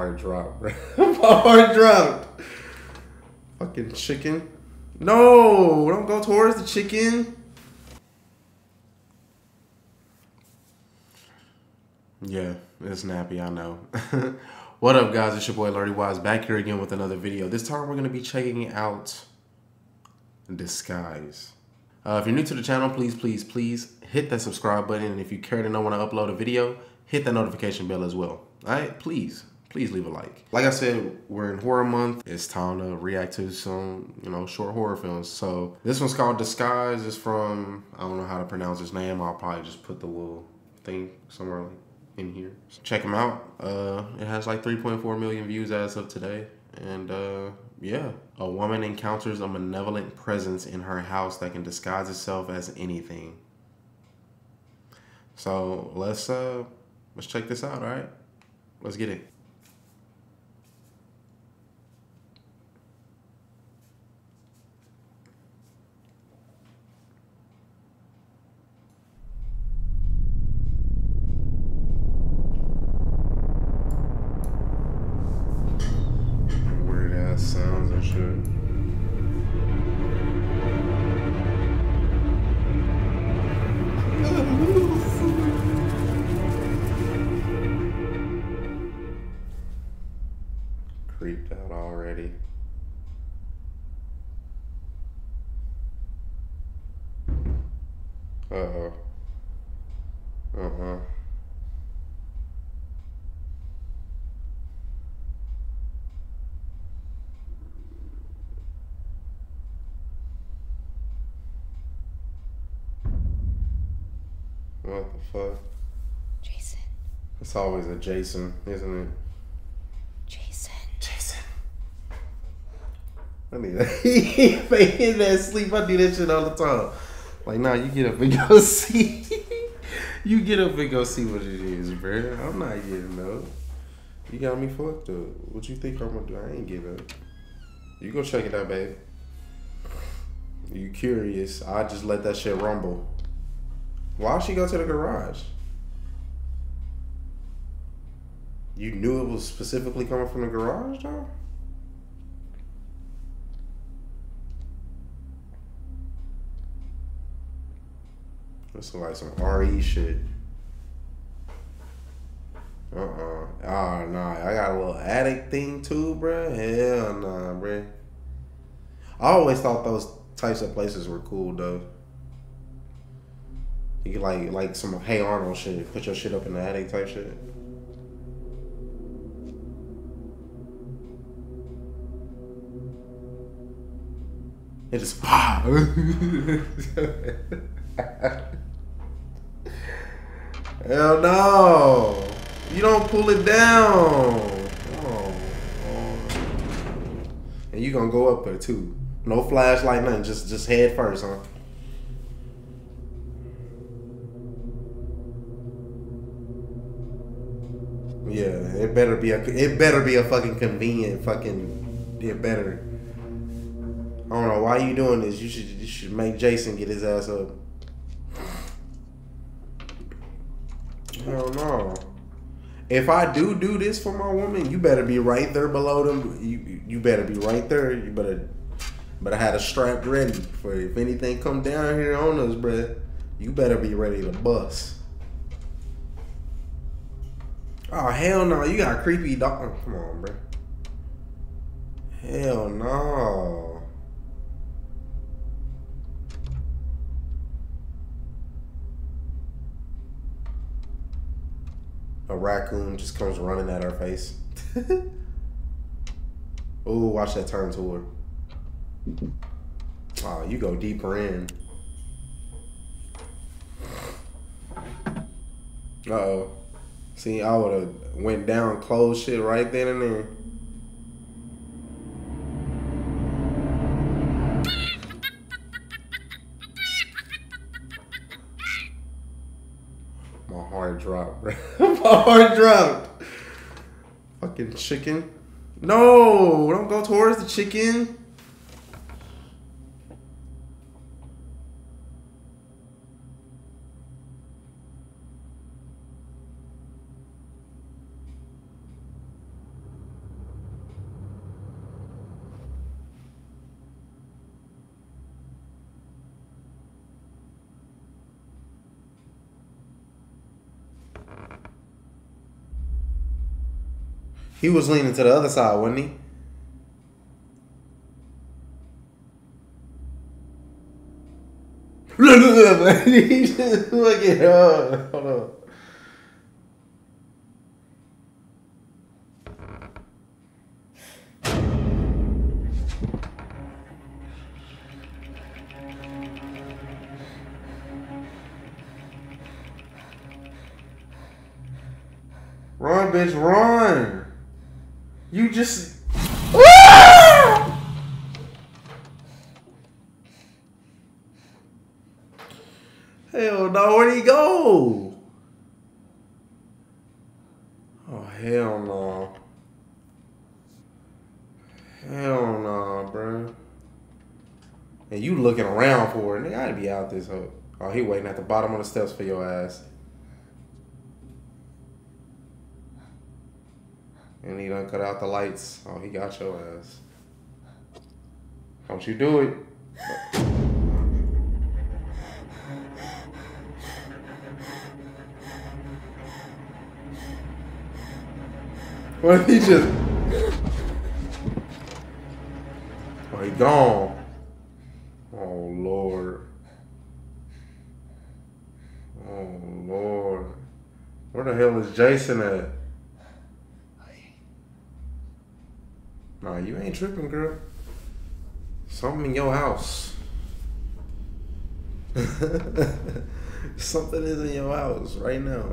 heart dropped, bro. My heart dropped. Fucking chicken. No, don't go towards the chicken. Yeah, it's nappy, I know. What up, guys? It's your boy Lerdy Wise back here again with another video. This time we're going to be checking out Disguise. If you're new to the channel, please hit that subscribe button. And if you care to know when I upload a video, hit that notification bell as well. All right, please leave a like. Like I said, we're in horror month. It's time to react to some, you know, short horror films. So this one's called Disguise. It's from, I don't know how to pronounce his name. I'll probably just put the little thing somewhere like in here. So check him out. It has like 3.4 million views as of today. And yeah, a woman encounters a malevolent presence in her house that can disguise itself as anything. So let's check this out. All right, let's get it. Sounds and shit. Creeped out already. Uh-oh. Uh-huh. What the fuck? Jason. It's always a Jason, isn't it? Jason. Jason. I need that. If I hit that sleep, I do that shit all the time. Like, nah, you get up and go see. You get up and go see what it is, bro. I'm not getting up. You got me fucked up. What you think I'm gonna do? I ain't getting up. You go check it out, babe. You curious. I just let that shit rumble. Why'd she go to the garage? You knew it was specifically coming from the garage, though? That's like some RE shit. Uh-uh. Oh, nah. I got a little attic thing, too, bruh. Hell nah, bruh. I always thought those types of places were cool, though. You could like some Hey Arnold shit, put your shit up in the attic type shit. It is pop. Hell no! You don't pull it down. Oh. And you gonna go up there too? No flashlight, nothing. Just head first, huh? Yeah, it better be a fucking convenient fucking. It better. I don't know why you doing this. You should make Jason get his ass up. Hell no. If I do this for my woman, you better be right there below them. You better be right there. You better have a strap ready for if anything come down here on us, bruh. You better be ready to bust. Oh, hell no, you got a creepy dog. Come on, bro. Hell no. A raccoon just comes running at her face. Oh, watch that turn toward. Oh, you go deeper in. Uh-oh. See, I would have went down, closed shit right then and there. My heart dropped, bro. My heart dropped. Fucking chicken. No, don't go towards the chicken. He was leaning to the other side, wasn't he? He just look at her. Hold on. Run, bitch, run! You just... Hell no, where'd he go? Oh, hell no. Hell no, bro. And you looking around for it. Nigga, I'd be out this hoe. Oh, he waiting at the bottom of the steps for your ass. And he done cut out the lights. Oh, he got your ass. Don't you do it. What if he just... Oh, he gone. Oh, Lord. Oh, Lord. Where the hell is Jason at? Nah, you ain't tripping, girl. Something in your house. Something is in your house right now.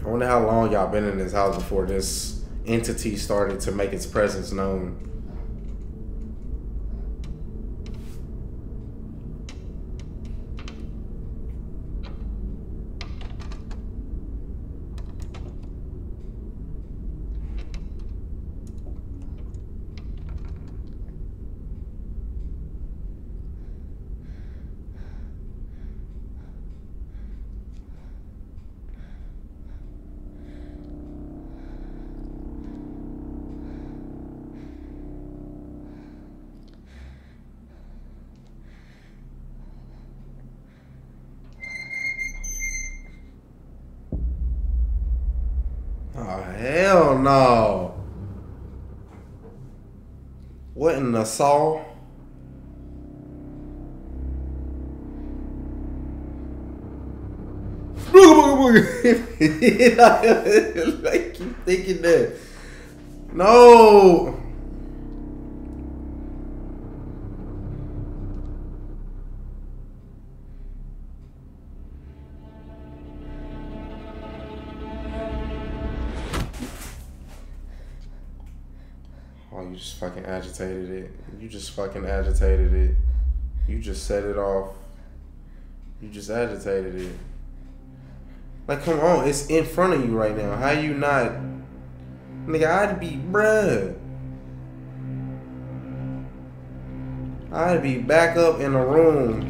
I wonder how long y'all been in this house before this entity started to make its presence known. Hell no. What in the saw? Like you thinking that. No. You just fucking agitated it. You just fucking agitated it. You just set it off. You just agitated it. Like, come on. It's in front of you right now. How you not... Nigga, I'd be... Bruh. I'd be back up in the room.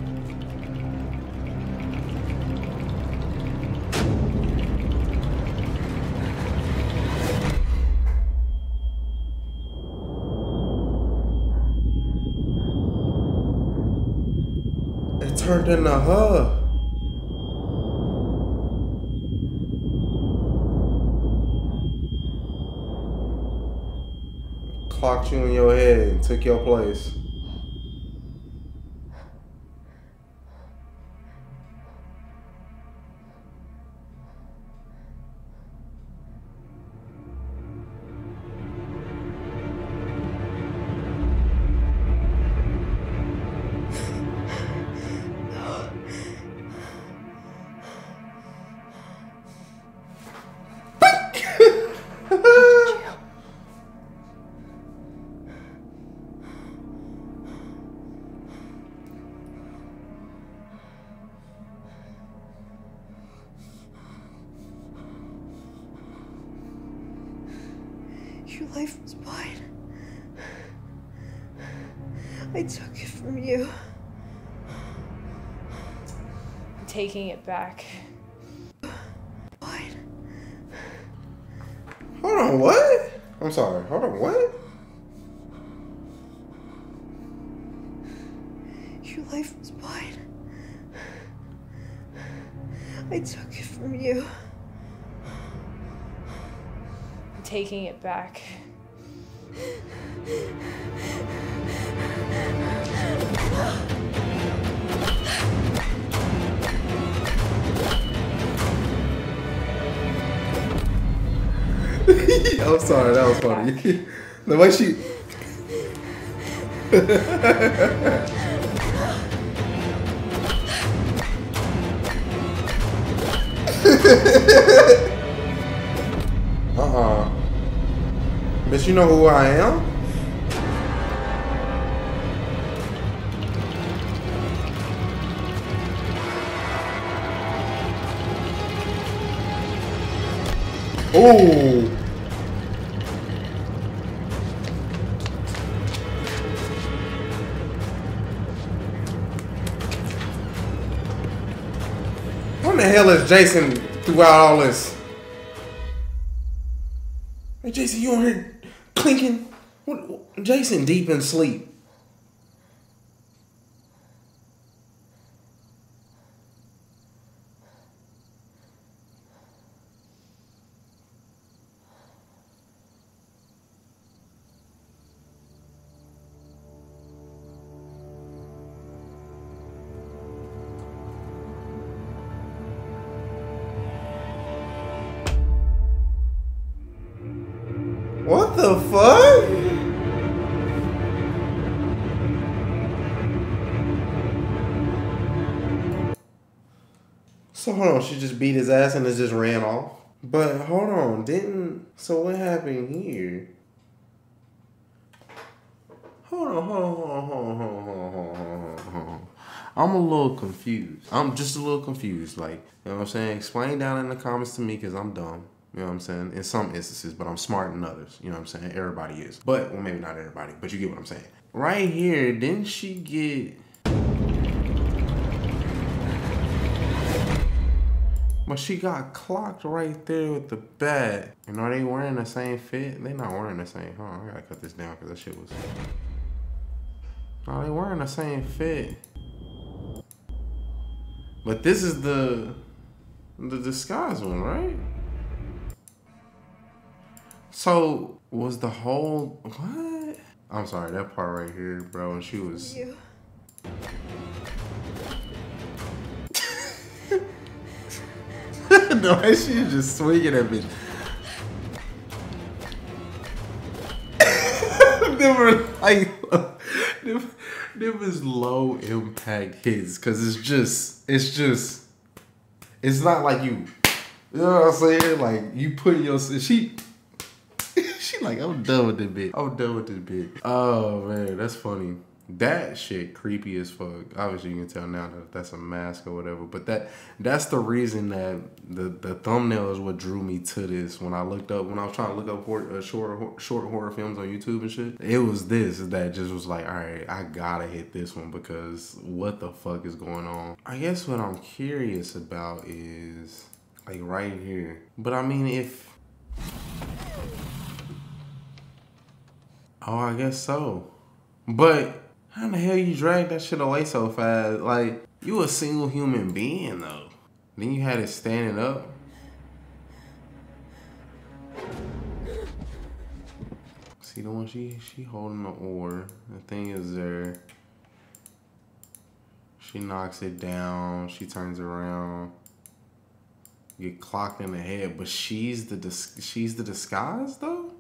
Turned into her. Clocked you in your head and took your place. Your life was mine. I took it from you. I'm taking it back. Mine. Hold on, what? I'm sorry. Hold on, what? Your life was mine. I took it from you. taking it back. I'm sorry, that was funny. The way she... Bitch, you know who I am? Oh. What the hell is Jason throughout all this? Hey Jason, you on here clinking? What? Jason deep in sleep. What the fuck? So hold on, she just beat his ass and it just ran off. But hold on, didn't... So what happened here? Hold on. I'm a little confused. I'm just a little confused. Like, you know what I'm saying? Explain down in the comments to me because I'm dumb. You know what I'm saying? In some instances, but I'm smart in others. You know what I'm saying? Everybody is. But, well, maybe not everybody, but you get what I'm saying. Right here, didn't she get... But she got clocked right there with the bat. And are they wearing the same fit? They not wearing the same. Hold on, I gotta cut this down because that shit was... No, they wearing the same fit. But this is the disguise one, right? So, was the whole... What? I'm sorry, that part right here, bro, and she was... You. No, she was just swinging at me. There was low impact hits, because it's not like you... You know what I'm saying? Like, you put your... She... Like, I'm done with this bitch. Oh, man, that's funny. That shit creepy as fuck. Obviously, you can tell now that that's a mask or whatever. But that's the reason that the thumbnail is what drew me to this. When I looked up, when I was trying to look up horror, short horror films on YouTube and shit, it was this that just was like, all right, I gotta hit this one because what the fuck is going on? I guess what I'm curious about is, like, right here. But, I mean, if... Oh, I guess so. But how in the hell you dragged that shit away so fast? Like, you a single human being, though. Then you had it standing up. See the one she holding the oar. The thing is there. She knocks it down. She turns around. Get clocked in the head. But she's the disguise, though?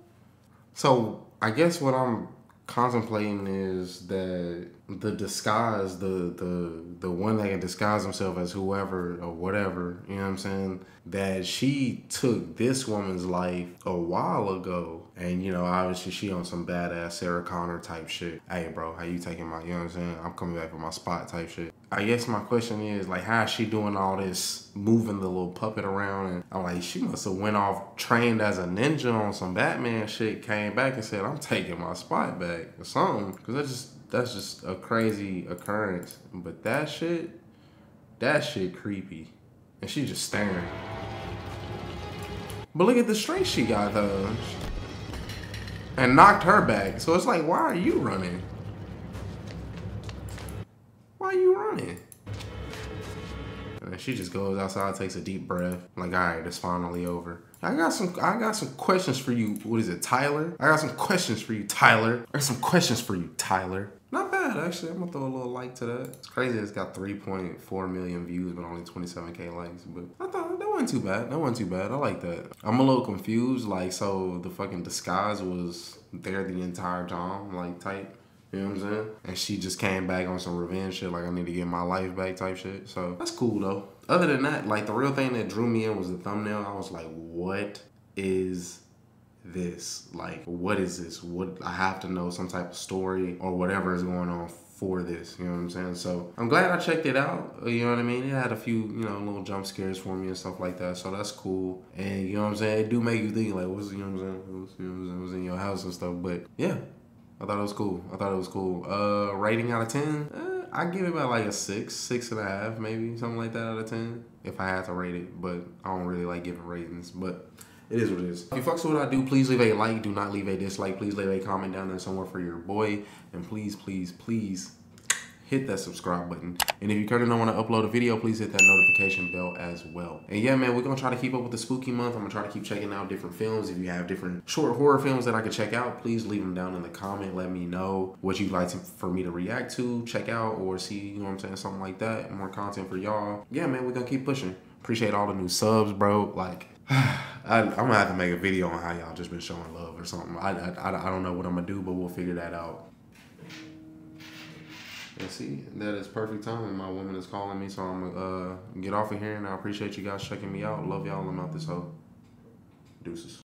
So... I guess what I'm contemplating is that the disguise, the one that can disguise himself as whoever or whatever, you know what I'm saying? That she took this woman's life a while ago. And, you know, obviously she on some badass Sarah Connor type shit. Hey, bro, how you taking my, you know what I'm saying? I'm coming back for my spot type shit. I guess my question is, like, how is she doing all this, moving the little puppet around? And I'm like, she must have went off trained as a ninja on some Batman shit, came back and said, I'm taking my spot back or something. Because that's just a crazy occurrence. But that shit creepy. And she just staring. But look at the strength she got, though. And knocked her back. So it's like, why are you running? And she just goes outside, takes a deep breath. I'm like, all right, it's finally over. I got some questions for you. What is it, Tyler? I got some questions for you, Tyler. I got some questions for you, Tyler. Not bad, actually. I'm gonna throw a little like to that. It's crazy it's got 3.4 million views, but only 27K likes. But I thought that wasn't too bad. That wasn't too bad. I like that. I'm a little confused. Like, so the fucking disguise was there the entire time, like, type. You know what I'm saying? And she just came back on some revenge shit, like I need to get my life back type shit. So that's cool though. Other than that, like the real thing that drew me in was the thumbnail. I was like, what is this? Like, what is this? What, I have to know some type of story or whatever is going on for this. You know what I'm saying? So I'm glad I checked it out. You know what I mean? It had a few, you know, little jump scares for me and stuff like that. So that's cool. And you know what I'm saying? It do make you think like, what's, you know what I'm saying? What's in your house and stuff. But yeah. I thought it was cool. I thought it was cool. Rating out of 10, I give it about like a 6, 6.5, maybe something like that out of 10. If I had to rate it, but I don't really like giving ratings, but it is what it is. If you fucks with what I do, please leave a like. Do not leave a dislike. Please leave a comment down there somewhere for your boy. And please, please, please hit that subscribe button. And if you currently don't want to upload a video, please hit that notification bell as well. And yeah, man, we're going to try to keep up with the spooky month. I'm going to try to keep checking out different films. If you have different short horror films that I could check out, please leave them down in the comment. Let me know what you'd like for me to react to, check out, or see, you know what I'm saying, something like that. More content for y'all. Yeah, man, we're going to keep pushing. Appreciate all the new subs, bro. Like, I'm going to have to make a video on how y'all just been showing love or something. I don't know what I'm going to do, but we'll figure that out. And see, that is perfect timing. My woman is calling me, so I'm gonna get off of here, and I appreciate you guys checking me out. Love y'all. I'm out this hoe. Deuces.